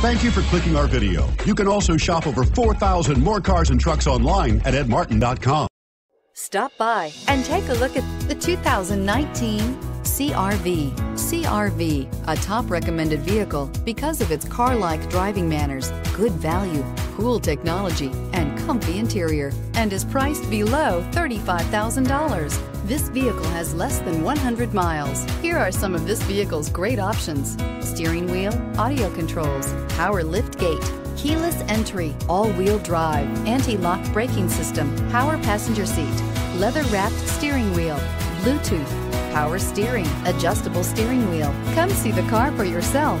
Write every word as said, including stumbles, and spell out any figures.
Thank you for clicking our video. You can also shop over four thousand more cars and trucks online at ed martin dot com. Stop by and take a look at the two thousand nineteen C R V. C R V, a top recommended vehicle because of its car-like driving manners, good value, cool technology, and comfy interior, and is priced below thirty-five thousand dollars. This vehicle has less than one hundred miles. Here are some of this vehicle's great options: steering wheel audio controls, power lift gate, keyless entry, all-wheel drive, anti-lock braking system, power passenger seat, leather-wrapped steering wheel, Bluetooth, power steering, adjustable steering wheel. Come see the car for yourself.